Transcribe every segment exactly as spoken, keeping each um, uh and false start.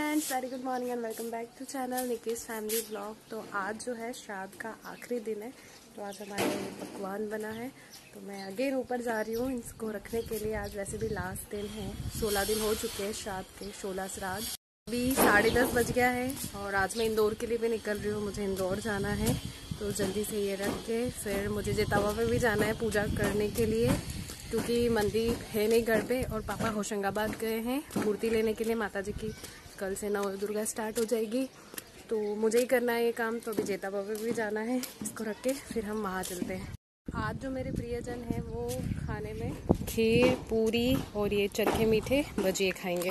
Friends, very good morning and welcome back to channel निकीस family blog. तो आज जो है श्राद्ध का आखिरी दिन है, तो आज हमारे पकवान बना है। तो मैं अगेन ऊपर जा रही हूँ इसको रखने के लिए। आज वैसे भी लास्ट दिन है, सोलह दिन हो चुके हैं श्राद्ध के, सोलह श्राद्ध। अभी साढ़े दस बज गया है और आज मैं इंदौर के लिए भी निकल रही हूँ, मुझे इंदौर जाना है। तो जल्दी से ये रख के फिर मुझे जेतावा में भी जाना है पूजा करने के लिए, क्योंकि मंदिर है नहीं घर पे और पापा होशंगाबाद गए हैं मूर्ति लेने के लिए माता जी की। कल से नव दुर्गा स्टार्ट हो जाएगी, तो मुझे ही करना है ये काम। तो अभी जेतावा में भी जाना है, इसको रख के फिर हम वहाँ चलते हैं। आज जो मेरे प्रियजन हैं वो खाने में खीर, पूरी और ये चरखे मीठे भजिए खाएंगे।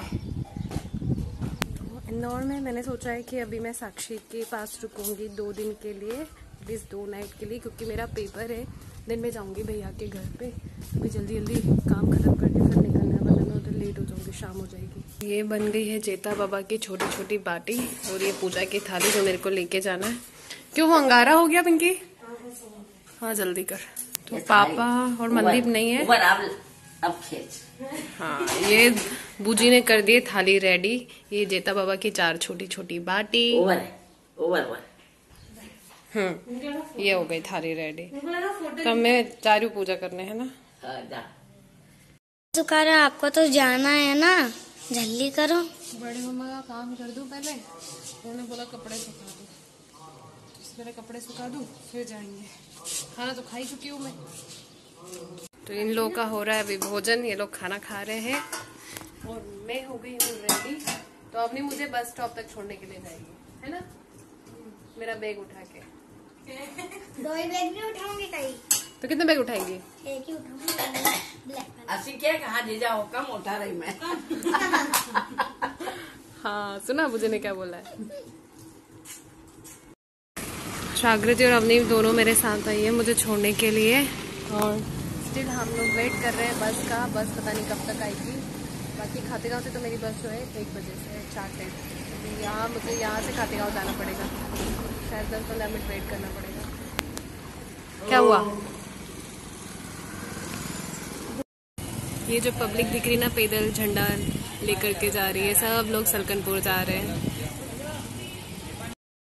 तो इंदौर में मैंने सोचा है कि अभी मैं साक्षी के पास रुकूँगी दो दिन के लिए, प्लीज़ दो नाइट के लिए, क्योंकि मेरा पेपर है। दिन में जाऊँगी भैया के घर पे, तो मैं जल्दी जल्दी काम खत्म करके फिर निकलना है, वरना मैं उधर लेट हो जाऊँगी, शाम हो जाएगी। ये बन गई है जेता बाबा की छोटी छोटी बाटी और ये पूजा की थाली जो मेरे को लेके जाना है। क्यों वो अंगारा हो गया पिंकी? हाँ जल्दी कर। तो पापा और मनदीप नहीं है। हाँ ये बूजी ने कर दिए थाली रेडी। ये जेता बाबा की चार छोटी छोटी बाटी, हम्म ये हो गई थाली रेडी। तो मैं चारू पूजा करने है ना, तुकारा आपको तो जाना है ना, जल्दी करो। बड़े मम्मा का काम कर दूं पहले, उन्होंने बोला कपड़े सुखा दो, मेरे कपड़े सुखा दूं फिर जाएंगे। खाना तो खाई चुकी हूँ मैं। तो इन लोगों का हो रहा है अभी भोजन, ये लोग खाना खा रहे हैं और मैं हो गई हूँ रेडी। तो अपनी मुझे बस स्टॉप तक छोड़ने के लिए जाएगी, है ना, मेरा बैग उठा के। दो ही बैग नहीं उठाऊंगी कहीं। तो कितने बैग उठाएंगी? एक ही उठाऊंगी। क्या कहा जीजा हो, कम उठा रही मैं। हाँ सुना मुझे ने क्या बोला है। शाग्रजी और अवनीव दोनों मेरे साथ आई है मुझे छोड़ने के लिए और स्टिल हम लोग वेट कर रहे हैं बस का। बस पता नहीं कब तक आएगी। बाकी खातेगाँव से तो मेरी बस जो है एक बजे से चार्ट है, तो यहाँ मुझे यहाँ से खातेगाँव जाना पड़ेगा, शायद दस पंद्रह मिनट वेट करना पड़ेगा। क्या हुआ? ये जो पब्लिक दिख रही ना पैदल झंडा लेकर के जा रही है, सब लोग सलकनपुर जा रहे हैं।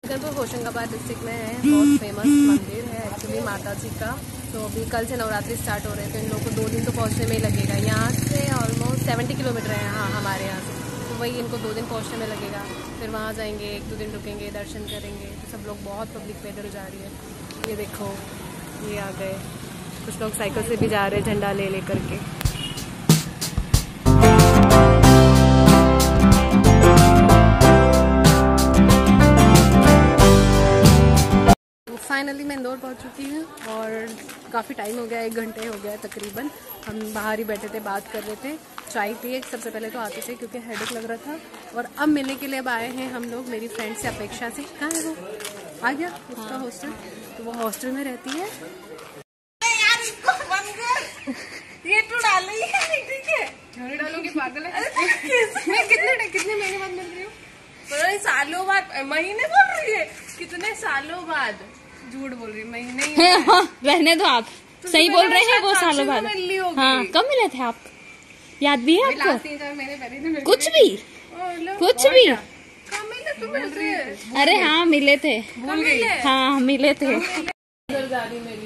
सलकनपुर होशंगाबाद डिस्ट्रिक्ट में है, बहुत फेमस मंदिर है एक्चुअली माता जी का। तो अभी कल से नवरात्रि स्टार्ट हो रहे हैं, तो इन लोगों को दो दिन तो पहुंचने में ही लगेगा। यहाँ से ऑलमोस्ट सेवेंटी किलोमीटर है हाँ हमारे यहाँ से, तो वही इनको दो दिन पहुंचने में लगेगा। फिर वहाँ जाएंगे, एक दो दिन रुकेंगे, दर्शन करेंगे। तो सब लोग बहुत पब्लिक पैदल जा रही है। ये देखो ये आ गए, कुछ लोग साइकिल से भी जा रहे हैं झंडा ले ले करके। फाइनली मैं इंदौर पहुँच चुकी हूँ और काफ़ी टाइम हो गया, एक घंटे हो गया तकरीबन। हम बाहर ही बैठे थे, बात कर रहे थे, चाय पिए सबसे पहले तो आते थे क्योंकि हेडेक लग रहा था। और अब मिलने के लिए अब आए हैं हम लोग मेरी फ्रेंड से अपेक्षा से। कहाँ है वो? आ गया उसका हॉस्टल, तो वो हॉस्टल में रहती है। ये तो डाली है, ठीक है घर डालोगी पागल है। मैं कितने कितने महीने बाद मिल रही हूँ? सालों बाद, महीने बोल रही है, कितने सालों बाद झूठ बोल रही, महीने रहने दो आप। तो सही बोल रहे हैं वो, सालों बाद हाँ कब मिले थे आप? याद भी है आपको? कुछ भी कुछ भी अरे हाँ मिले थे, हाँ मिले थे।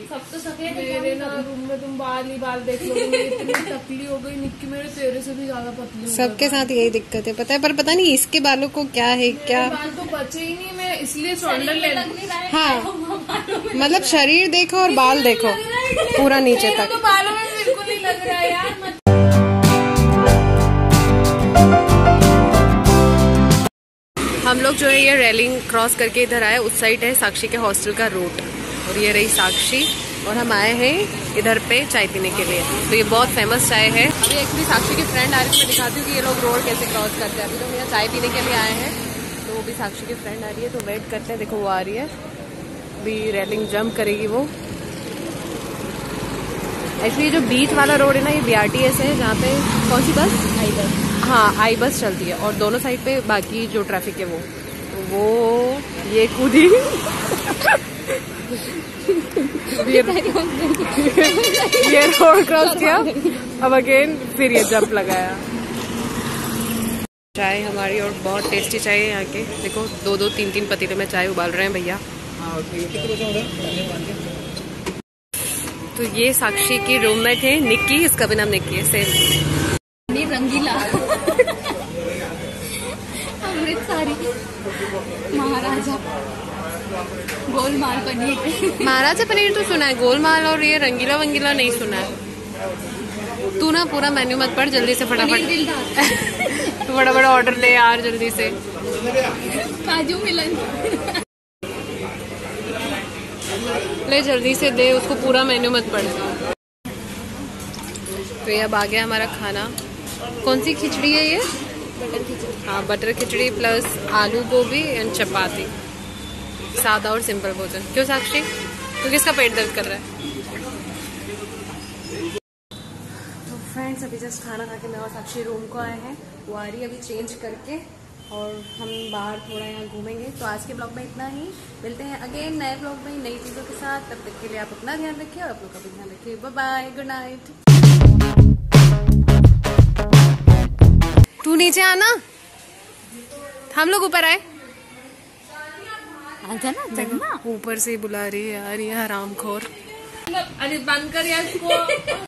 सब तो सके मेरे ना रूम में, तुम बाल ही बाल देख लो, इतनी पतली हो गई निक्की, मेरे तेरे से भी ज्यादा पतली। सबके साथ यही दिक्कत है पता है, पर पता नहीं इसके बालों को क्या है। क्या बाल तो बचे ही नहीं, मैं इसलिए शोल्डर ले लूँ। हाँ मतलब शरीर देखो और बाल देखो पूरा नीचे तक, बालों में बिल्कुल नहीं लग रहा यार। हम लोग जो है ये रेलिंग क्रॉस करके इधर आए, उस साइड है साक्षी के हॉस्टल का रूट और ये रही साक्षी। और हम आए हैं इधर पे चाय पीने के लिए, तो ये बहुत फेमस चाय है। अभी एक्चुअली साक्षी की फ्रेंड आ रही है, मैं दिखाती हूँ कि ये लोग रोड कैसे क्रॉस करते हैं। अभी तो हम यहाँ चाय पीने के लिए आए हैं, तो वो भी साक्षी की फ्रेंड आ रही है, तो वेट करते हैं। देखो वो आ रही है, अभी रेलिंग जंप करेगी वो। एक्चुअली जो बीच वाला रोड है ना, ये बी आर टी एस है, जहाँ पे कौन सी बस आई बस, हाँ आई बस चलती है और दोनों साइड पे बाकी जो ट्रैफिक है वो वो ये कूदी। ये, ये रोड क्रॉस किया, अब अगेन फिर ये जंप लगाया। चाय हमारी और बहुत टेस्टी चाय है यहाँ के। देखो दो दो तीन तीन पतीले में चाय उबाल रहे हैं भैया। तो ये साक्षी की रूममेट है निक्की, इसका भी नाम निक्की है। सेम रंगीला महाराजा गोलमाल पनीर महाराजा पनीर तो सुना है, गोलमाल और ये रंगीला वंगीला नहीं सुना है। तू ना पूरा मेन्यू मत पढ़, जल्दी से फटाफट बड़ा बड़ा ऑर्डर ले यार जल्दी से। काजू मिलन ले जल्दी से दे, उसको पूरा मेन्यू मत पढ़। तो ये अब आ गया हमारा खाना। कौन सी खिचड़ी है ये? बटर खिचड़ी। हाँ, बटर खिचड़ी प्लस आलू गोभी एंड चपाती। सादा और सिंपल भोजन। क्यों साक्षी, तो किसका पेट दर्द कर रहा है? तो फ्रेंड्स अभी जस्ट खाना खा के मैं और साक्षी रूम को आए हैं। वारी अभी चेंज करके और हम बाहर थोड़ा यहाँ घूमेंगे। तो आज के ब्लॉग में इतना ही, मिलते हैं अगेन नए ब्लॉग में नई चीज़ों के साथ। तब तक के लिए आप अपना ध्यान रखिए और आप लोग का भी ध्यान रखिए। Bye bye, good night. तू नीचे आना, हम लोग ऊपर आए। जाना जाना ऊपर से बुला रही है यार ये हरामखोर। अरे बंद कर यार इसको।